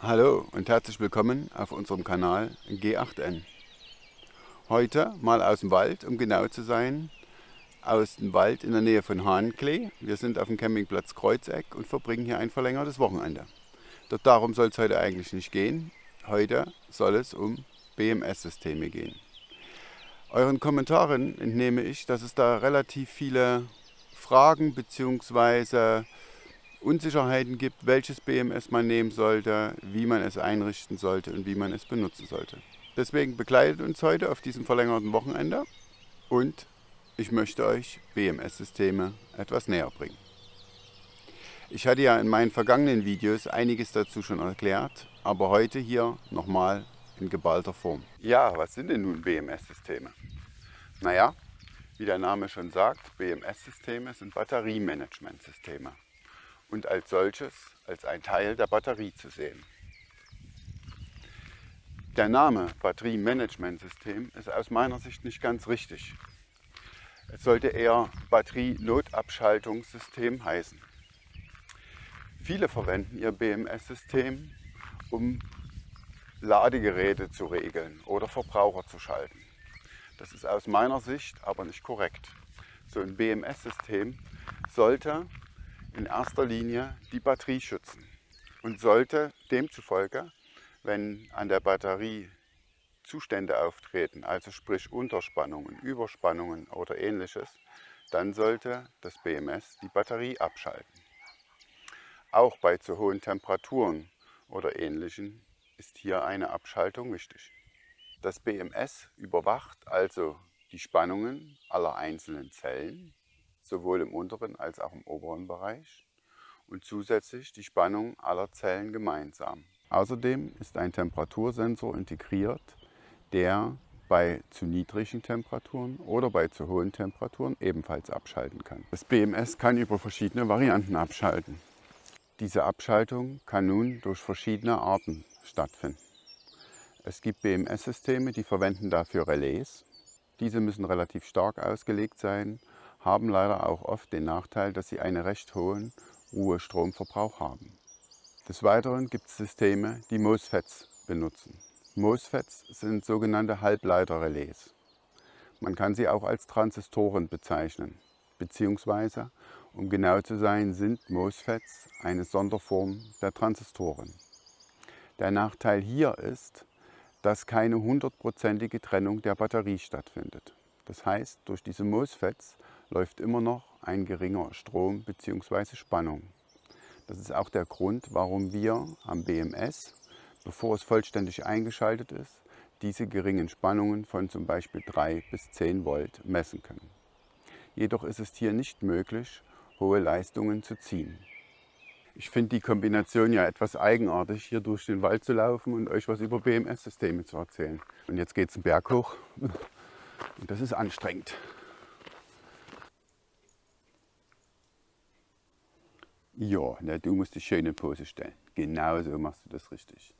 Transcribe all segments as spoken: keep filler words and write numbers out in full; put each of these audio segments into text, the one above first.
Hallo und herzlich willkommen auf unserem Kanal G acht N. Heute mal aus dem Wald, um genau zu sein, aus dem Wald in der Nähe von Hahnklee. Wir sind auf dem Campingplatz Kreuzeck und verbringen hier ein verlängertes Wochenende. Doch darum soll es heute eigentlich nicht gehen. Heute soll es um B M S-Systeme gehen. Euren Kommentaren entnehme ich, dass es da relativ viele Fragen bzw. Unsicherheiten gibt, welches B M S man nehmen sollte, wie man es einrichten sollte und wie man es benutzen sollte. Deswegen begleitet uns heute auf diesem verlängerten Wochenende und ich möchte euch B M S-Systeme etwas näher bringen. Ich hatte ja in meinen vergangenen Videos einiges dazu schon erklärt, aber heute hier nochmal in geballter Form. Ja, was sind denn nun B M S-Systeme? Naja, wie der Name schon sagt, B M S-Systeme sind Batteriemanagementsysteme und als solches als ein Teil der Batterie zu sehen. Der Name Batteriemanagementsystem ist aus meiner Sicht nicht ganz richtig. Es sollte eher Batterienotabschaltungssystem heißen. Viele verwenden ihr B M S-System, um Ladegeräte zu regeln oder Verbraucher zu schalten. Das ist aus meiner Sicht aber nicht korrekt. So ein B M S-System sollte in erster Linie die Batterie schützen und sollte demzufolge, wenn an der Batterie Zustände auftreten, also sprich Unterspannungen, Überspannungen oder ähnliches, dann sollte das B M S die Batterie abschalten. Auch bei zu hohen Temperaturen oder ähnlichen ist hier eine Abschaltung wichtig. Das B M S überwacht also die Spannungen aller einzelnen Zellen, sowohl im unteren als auch im oberen Bereich und zusätzlich die Spannung aller Zellen gemeinsam. Außerdem ist ein Temperatursensor integriert, der bei zu niedrigen Temperaturen oder bei zu hohen Temperaturen ebenfalls abschalten kann. Das B M S kann über verschiedene Varianten abschalten. Diese Abschaltung kann nun durch verschiedene Arten stattfinden. Es gibt B M S-Systeme, die verwenden dafür Relais. Diese müssen relativ stark ausgelegt sein, haben leider auch oft den Nachteil, dass sie einen recht hohen Ruhestromverbrauch haben. Des Weiteren gibt es Systeme, die MOSFETs benutzen. MOSFETs sind sogenannte Halbleiterrelais. Man kann sie auch als Transistoren bezeichnen, beziehungsweise, um genau zu sein, sind MOSFETs eine Sonderform der Transistoren. Der Nachteil hier ist, dass keine hundertprozentige Trennung der Batterie stattfindet. Das heißt, durch diese MOSFETs läuft immer noch ein geringer Strom bzw. Spannung. Das ist auch der Grund, warum wir am B M S, bevor es vollständig eingeschaltet ist, diese geringen Spannungen von zum Beispiel drei bis zehn Volt messen können. Jedoch ist es hier nicht möglich, hohe Leistungen zu ziehen. Ich finde die Kombination ja etwas eigenartig, hier durch den Wald zu laufen und euch was über B M S-Systeme zu erzählen. Und jetzt geht es den Berg hoch und das ist anstrengend. Ja, na, du musst die schöne Pose stellen. Genau so machst du das richtig.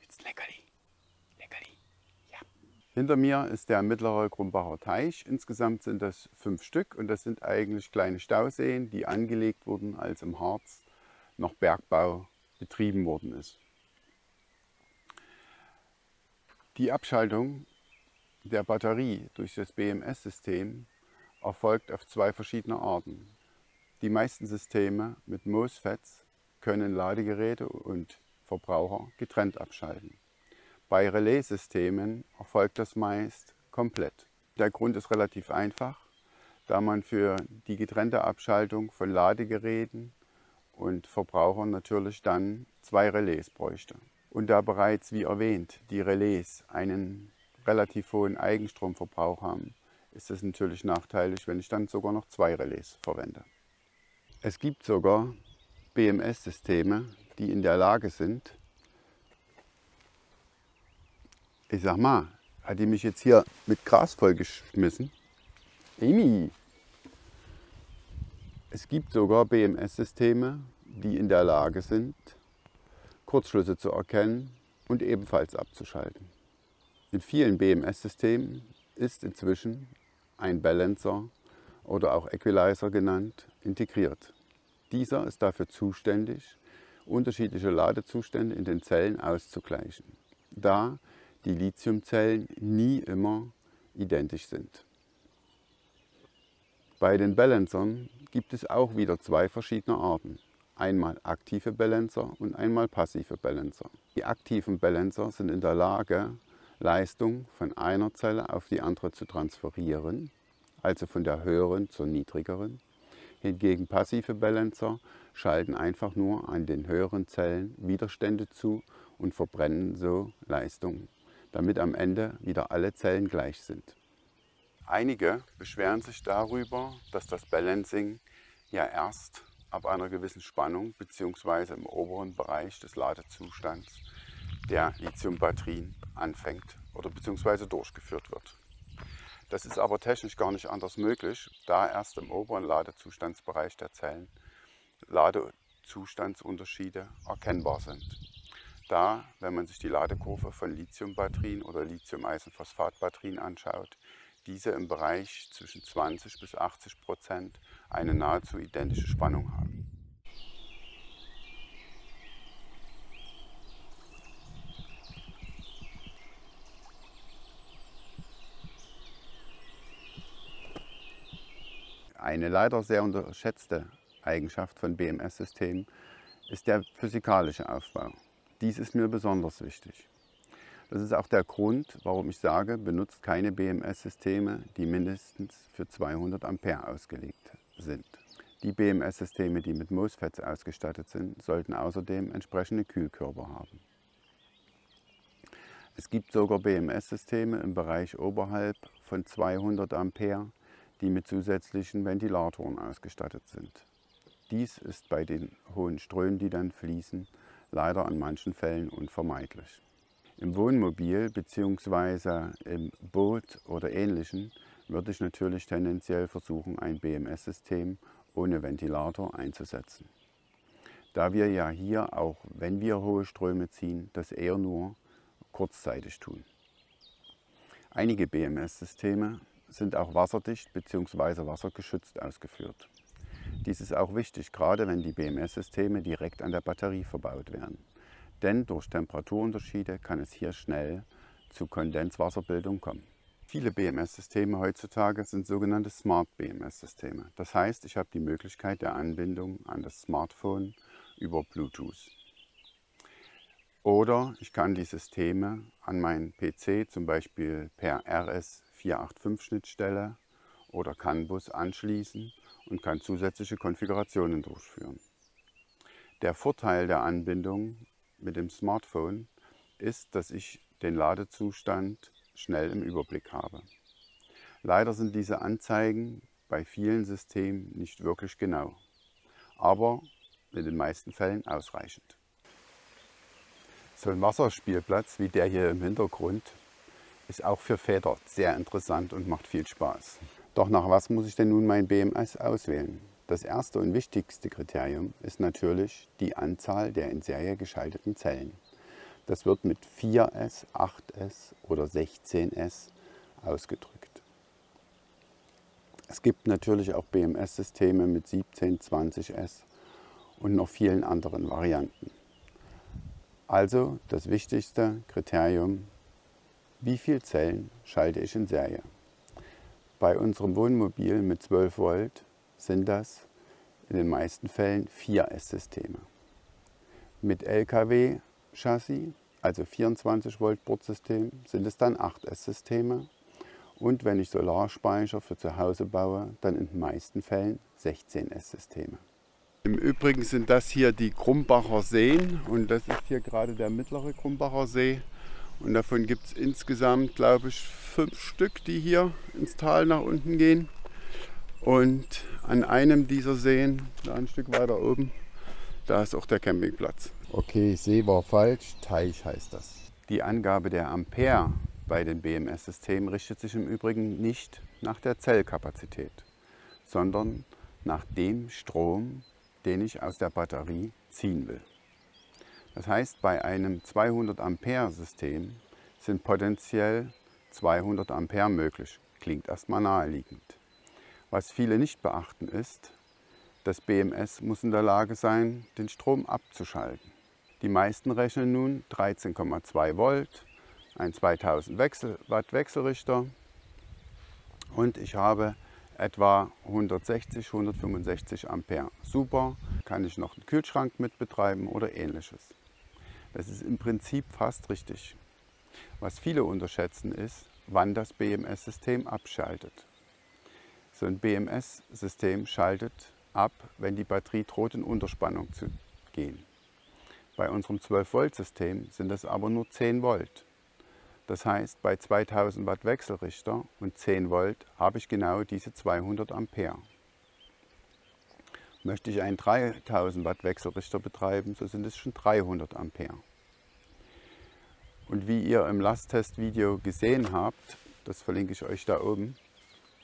Jetzt Leckerli. Leckerli. Ja. Hinter mir ist der mittlere Grumbacher Teich. Insgesamt sind das fünf Stück und das sind eigentlich kleine Stauseen, die angelegt wurden, als im Harz noch Bergbau betrieben worden ist. Die Abschaltung der Batterie durch das B M S-System erfolgt auf zwei verschiedene Arten. Die meisten Systeme mit MOSFETs können Ladegeräte und Verbraucher getrennt abschalten. Bei Relais-Systemen erfolgt das meist komplett. Der Grund ist relativ einfach, da man für die getrennte Abschaltung von Ladegeräten und Verbrauchern natürlich dann zwei Relais bräuchte. Und da bereits, wie erwähnt, die Relais einen relativ hohen Eigenstromverbrauch haben, ist es natürlich nachteilig, wenn ich dann sogar noch zwei Relais verwende. Es gibt sogar B M S-Systeme, die in der Lage sind, ich sag mal, hat die mich jetzt hier mit Gras vollgeschmissen? Amy! Es gibt sogar B M S-Systeme, die in der Lage sind, Kurzschlüsse zu erkennen und ebenfalls abzuschalten. In vielen B M S-Systemen ist inzwischen ein Balancer oder auch Equalizer genannt, integriert. Dieser ist dafür zuständig, unterschiedliche Ladezustände in den Zellen auszugleichen, da die Lithiumzellen nie immer identisch sind. Bei den Balancern gibt es auch wieder zwei verschiedene Arten. Einmal aktive Balancer und einmal passive Balancer. Die aktiven Balancer sind in der Lage, Leistung von einer Zelle auf die andere zu transferieren, also von der höheren zur niedrigeren. Hingegen passive Balancer schalten einfach nur an den höheren Zellen Widerstände zu und verbrennen so Leistung, damit am Ende wieder alle Zellen gleich sind. Einige beschweren sich darüber, dass das Balancing ja erst ab einer gewissen Spannung bzw. im oberen Bereich des Ladezustands der Lithiumbatterien anfängt oder bzw. durchgeführt wird. Das ist aber technisch gar nicht anders möglich, da erst im oberen Ladezustandsbereich der Zellen Ladezustandsunterschiede erkennbar sind. Da, wenn man sich die Ladekurve von Lithiumbatterien oder Lithium-Eisenphosphat-Batterien anschaut, diese im Bereich zwischen zwanzig bis achtzig Prozent eine nahezu identische Spannung haben. Eine leider sehr unterschätzte Eigenschaft von B M S-Systemen ist der physikalische Aufbau. Dies ist mir besonders wichtig. Das ist auch der Grund, warum ich sage, benutzt keine B M S-Systeme, die mindestens für zweihundert Ampere ausgelegt sind. Die B M S-Systeme, die mit MOSFETs ausgestattet sind, sollten außerdem entsprechende Kühlkörper haben. Es gibt sogar B M S-Systeme im Bereich oberhalb von zweihundert Ampere, die mit zusätzlichen Ventilatoren ausgestattet sind. Dies ist bei den hohen Strömen, die dann fließen, leider in manchen Fällen unvermeidlich. Im Wohnmobil bzw. im Boot oder Ähnlichem würde ich natürlich tendenziell versuchen, ein B M S-System ohne Ventilator einzusetzen. Da wir ja hier, auch wenn wir hohe Ströme ziehen, das eher nur kurzzeitig tun. Einige B M S-Systeme sind auch wasserdicht bzw. wassergeschützt ausgeführt. Dies ist auch wichtig, gerade wenn die B M S-Systeme direkt an der Batterie verbaut werden. Denn durch Temperaturunterschiede kann es hier schnell zu Kondenswasserbildung kommen. Viele B M S-Systeme heutzutage sind sogenannte Smart-B M S-Systeme. Das heißt, ich habe die Möglichkeit der Anbindung an das Smartphone über Bluetooth. Oder ich kann die Systeme an meinen P C zum Beispiel per R S vier acht fünf-Schnittstelle oder CAN-Bus anschließen und kann zusätzliche Konfigurationen durchführen. Der Vorteil der Anbindung mit dem Smartphone ist, dass ich den Ladezustand schnell im Überblick habe. Leider sind diese Anzeigen bei vielen Systemen nicht wirklich genau, aber in den meisten Fällen ausreichend. So ein Wasserspielplatz wie der hier im Hintergrund ist auch für Väter sehr interessant und macht viel Spaß. Doch nach was muss ich denn nun mein B M S auswählen? Das erste und wichtigste Kriterium ist natürlich die Anzahl der in Serie geschalteten Zellen. Das wird mit vier S, acht S oder sechzehn S ausgedrückt. Es gibt natürlich auch B M S-Systeme mit siebzehn, zwanzig S und noch vielen anderen Varianten. Also das wichtigste Kriterium: wie viele Zellen schalte ich in Serie? Bei unserem Wohnmobil mit zwölf Volt sind das in den meisten Fällen vier S-Systeme. Mit L K W-Chassis, also vierundzwanzig Volt Bordsystemen, sind es dann acht S-Systeme. Und wenn ich Solarspeicher für zu Hause baue, dann in den meisten Fällen sechzehn S-Systeme. Im Übrigen sind das hier die Krumbacher Seen und das ist hier gerade der mittlere Krumbacher See. Und davon gibt es insgesamt, glaube ich, fünf Stück, die hier ins Tal nach unten gehen. Und an einem dieser Seen, da ein Stück weiter oben, da ist auch der Campingplatz. Okay, See war falsch, Teich heißt das. Die Angabe der Ampere bei den B M S-Systemen richtet sich im Übrigen nicht nach der Zellkapazität, sondern nach dem Strom, den ich aus der Batterie ziehen will. Das heißt, bei einem zweihundert Ampere-System sind potenziell zweihundert Ampere möglich. Klingt erstmal naheliegend. Was viele nicht beachten ist, Das B M S muss in der Lage sein, den Strom abzuschalten. Die meisten rechnen nun dreizehn Komma zwei Volt, ein zweitausend Watt Wechselrichter und ich habe etwa hundertsechzig, hundertfünfundsechzig Ampere. Super, kann ich noch einen Kühlschrank mit betreiben oder ähnliches. Das ist im Prinzip fast richtig. Was viele unterschätzen ist, wann das B M S-System abschaltet. So ein B M S-System schaltet ab, wenn die Batterie droht, in Unterspannung zu gehen. Bei unserem zwölf Volt System sind das aber nur zehn Volt. Das heißt, bei zweitausend Watt Wechselrichter und zehn Volt habe ich genau diese zweihundert Ampere. Möchte ich einen dreitausend Watt Wechselrichter betreiben, so sind es schon dreihundert Ampere. Und wie ihr im Lasttestvideo gesehen habt, das verlinke ich euch da oben,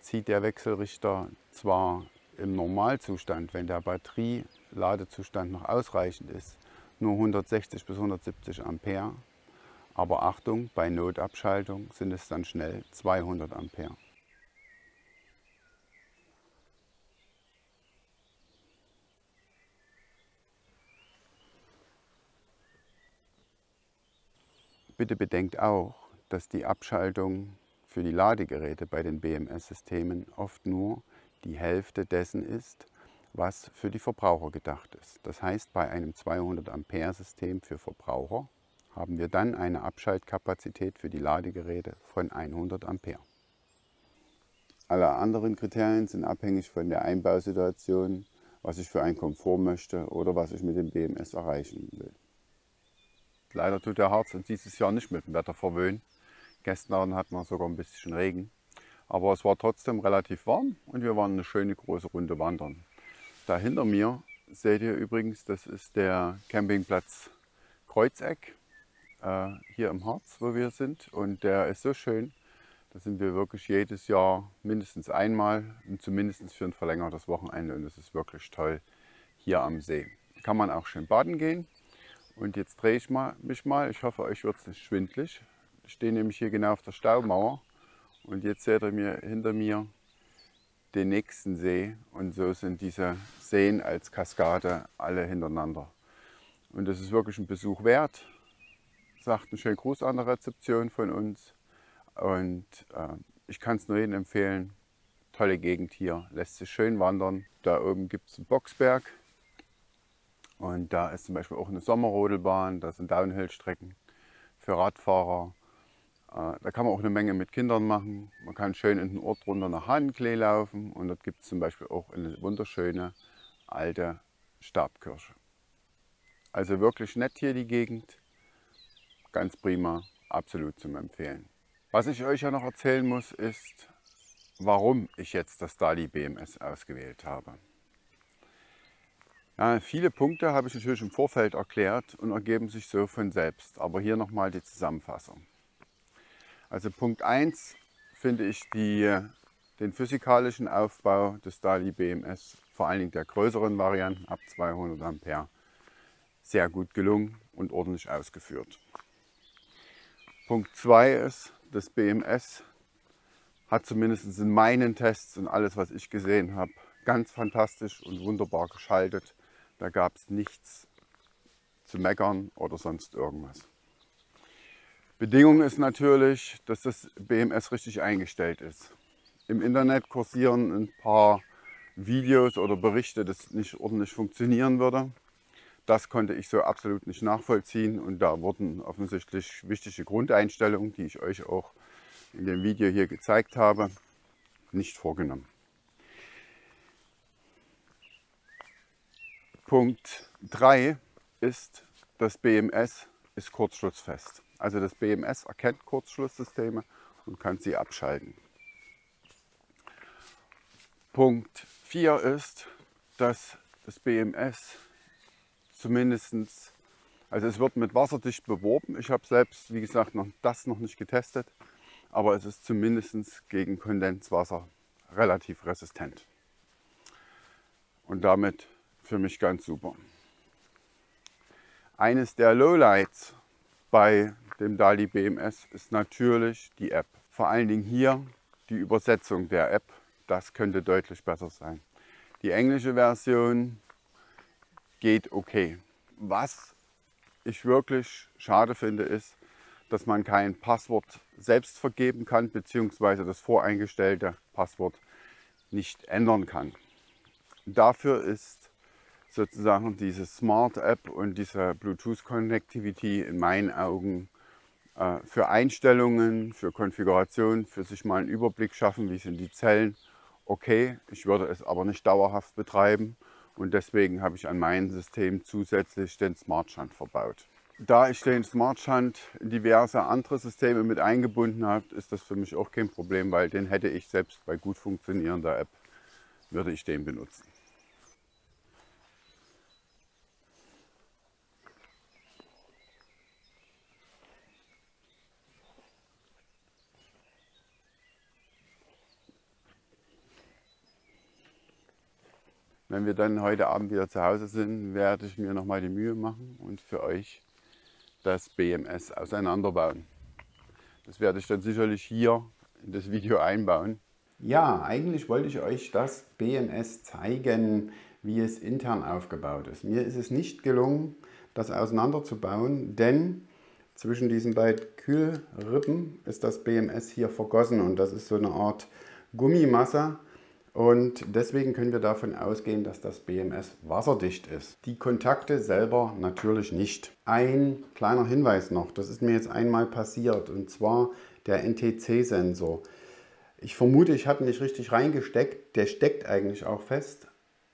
zieht der Wechselrichter zwar im Normalzustand, wenn der Batterieladezustand noch ausreichend ist, nur hundertsechzig bis hundertsiebzig Ampere. Aber Achtung, bei Notabschaltung sind es dann schnell zweihundert Ampere. Bitte bedenkt auch, dass die Abschaltung für die Ladegeräte bei den B M S-Systemen oft nur die Hälfte dessen ist, was für die Verbraucher gedacht ist. Das heißt, bei einem zweihundert Ampere System für Verbraucher haben wir dann eine Abschaltkapazität für die Ladegeräte von hundert Ampere. Alle anderen Kriterien sind abhängig von der Einbausituation, was ich für einen Komfort möchte oder was ich mit dem B M S erreichen will. Leider tut der Harz uns dieses Jahr nicht mit dem Wetter verwöhnen. Gestern hatten wir sogar ein bisschen Regen, aber es war trotzdem relativ warm und wir waren eine schöne große Runde wandern. Da hinter mir seht ihr übrigens, das ist der Campingplatz Kreuzeck, hier im Harz, wo wir sind, und der ist so schön, da sind wir wirklich jedes Jahr mindestens einmal und zumindest für ein verlängertes Wochenende, und es ist wirklich toll hier am See. Kann man auch schön baden gehen. Und jetzt drehe ich mal, mich mal, ich hoffe, euch wird es nicht schwindelig. Ich stehe nämlich hier genau auf der Staumauer und jetzt seht ihr mir, hinter mir den nächsten See, und so sind diese Seen als Kaskade alle hintereinander. Und das ist wirklich ein Besuch wert. Sagt einen schönen Gruß an der Rezeption von uns, und äh, ich kann es nur jedem empfehlen. Tolle Gegend hier, lässt sich schön wandern. Da oben gibt es einen Boxberg und da ist zum Beispiel auch eine Sommerrodelbahn, da sind Downhill-Strecken für Radfahrer. Äh, da kann man auch eine Menge mit Kindern machen. Man kann schön in den Ort runter nach Hahnklee laufen, und dort gibt es zum Beispiel auch eine wunderschöne alte Stabkirche. Also wirklich nett hier die Gegend. Ganz prima, absolut zum Empfehlen. Was ich euch ja noch erzählen muss, ist, warum ich jetzt das Daly B M S ausgewählt habe. Ja, viele Punkte habe ich natürlich im Vorfeld erklärt und ergeben sich so von selbst. Aber hier nochmal die Zusammenfassung. Also Punkt eins finde ich die, den physikalischen Aufbau des Daly B M S, vor allen Dingen der größeren Varianten ab zweihundert Ampere, sehr gut gelungen und ordentlich ausgeführt. Punkt zwei ist, das B M S hat zumindest in meinen Tests und alles, was ich gesehen habe, ganz fantastisch und wunderbar geschaltet. Da gab es nichts zu meckern oder sonst irgendwas. Bedingung ist natürlich, dass das B M S richtig eingestellt ist. Im Internet kursieren ein paar Videos oder Berichte, dass es nicht ordentlich funktionieren würde. Das konnte ich so absolut nicht nachvollziehen, und da wurden offensichtlich wichtige Grundeinstellungen, die ich euch auch in dem Video hier gezeigt habe, nicht vorgenommen. Punkt drei ist, das B M S ist kurzschlussfest. Also das B M S erkennt Kurzschlusssysteme und kann sie abschalten. Punkt vier ist, dass das B M S zumindest, also es wird mit wasserdicht beworben. Ich habe selbst, wie gesagt, noch, das noch nicht getestet, aber es ist zumindest gegen Kondenswasser relativ resistent. Und damit für mich ganz super. Eines der Lowlights bei dem Daly B M S ist natürlich die App. Vor allen Dingen hier die Übersetzung der App, das könnte deutlich besser sein. Die englische Version geht okay. Was ich wirklich schade finde, ist, dass man kein Passwort selbst vergeben kann, beziehungsweise das voreingestellte Passwort nicht ändern kann. Dafür ist sozusagen diese Smart App und diese Bluetooth Connectivity in meinen Augen äh, für Einstellungen, für Konfigurationen, für sich mal einen Überblick schaffen, wie sind die Zellen, okay. Ich würde es aber nicht dauerhaft betreiben und deswegen habe ich an meinem System zusätzlich den Smart Shunt verbaut. Da ich den Smart Shunt in diverse andere Systeme mit eingebunden habe, ist das für mich auch kein Problem, weil den hätte ich selbst bei gut funktionierender App, würde ich den benutzen. Wenn wir dann heute Abend wieder zu Hause sind, werde ich mir nochmal die Mühe machen und für euch das B M S auseinanderbauen. Das werde ich dann sicherlich hier in das Video einbauen. Ja, eigentlich wollte ich euch das B M S zeigen, wie es intern aufgebaut ist. Mir ist es nicht gelungen, das auseinanderzubauen, denn zwischen diesen beiden Kühlrippen ist das B M S hier vergossen und das ist so eine Art Gummimasse. Und deswegen können wir davon ausgehen, dass das B M S wasserdicht ist. Die Kontakte selber natürlich nicht. Ein kleiner Hinweis noch, das ist mir jetzt einmal passiert, und zwar der N T C-Sensor. Ich vermute, ich habe ihn nicht richtig reingesteckt, der steckt eigentlich auch fest,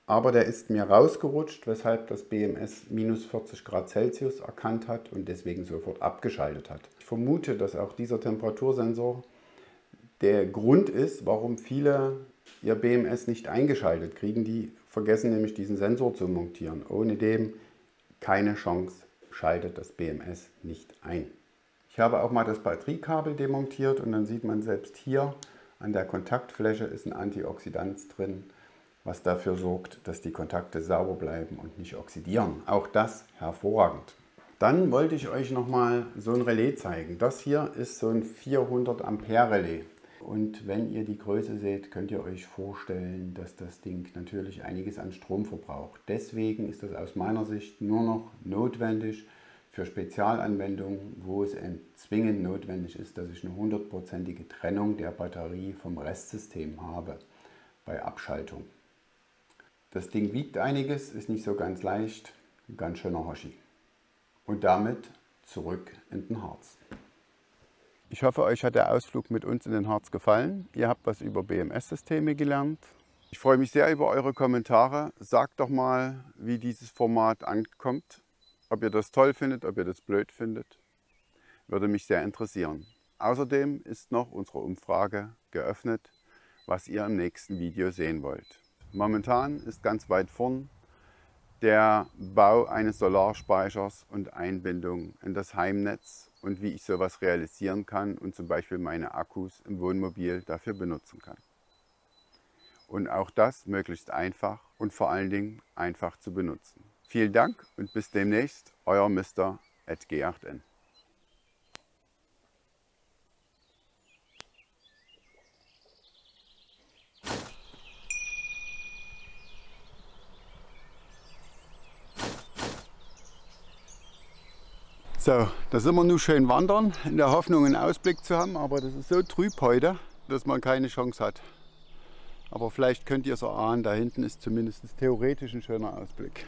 aber der ist mir rausgerutscht, weshalb das B M S minus vierzig Grad Celsius erkannt hat und deswegen sofort abgeschaltet hat. Ich vermute, dass auch dieser Temperatursensor der Grund ist, warum viele ihr B M S nicht eingeschaltet kriegen. Die vergessen nämlich diesen Sensor zu montieren. Ohne dem keine Chance, schaltet das B M S nicht ein. Ich habe auch mal das Batteriekabel demontiert und dann sieht man selbst hier an der Kontaktfläche ist ein Antioxidant drin, was dafür sorgt, dass die Kontakte sauber bleiben und nicht oxidieren. Auch das hervorragend. Dann wollte ich euch nochmal so ein Relais zeigen. Das hier ist so ein vierhundert Ampere Relais. Und wenn ihr die Größe seht, könnt ihr euch vorstellen, dass das Ding natürlich einiges an Strom verbraucht. Deswegen ist das aus meiner Sicht nur noch notwendig für Spezialanwendungen, wo es zwingend notwendig ist, dass ich eine hundertprozentige Trennung der Batterie vom Restsystem habe bei Abschaltung. Das Ding wiegt einiges, ist nicht so ganz leicht, ein ganz schöner Hoschi. Und damit zurück in den Harz. Ich hoffe, euch hat der Ausflug mit uns in den Harz gefallen. Ihr habt was über B M S-Systeme gelernt. Ich freue mich sehr über eure Kommentare. Sagt doch mal, wie dieses Format ankommt. Ob ihr das toll findet, ob ihr das blöd findet. Würde mich sehr interessieren. Außerdem ist noch unsere Umfrage geöffnet, was ihr im nächsten Video sehen wollt. Momentan ist ganz weit vorn der Bau eines Solarspeichers und Einbindung in das Heimnetz und wie ich sowas realisieren kann und zum Beispiel meine Akkus im Wohnmobil dafür benutzen kann. Und auch das möglichst einfach und vor allen Dingen einfach zu benutzen. Vielen Dank und bis demnächst, euer Mister at G acht N. So, da sind wir nun schön wandern, in der Hoffnung einen Ausblick zu haben, aber das ist so trüb heute, dass man keine Chance hat. Aber vielleicht könnt ihr es erahnen, da hinten ist zumindest theoretisch ein schöner Ausblick.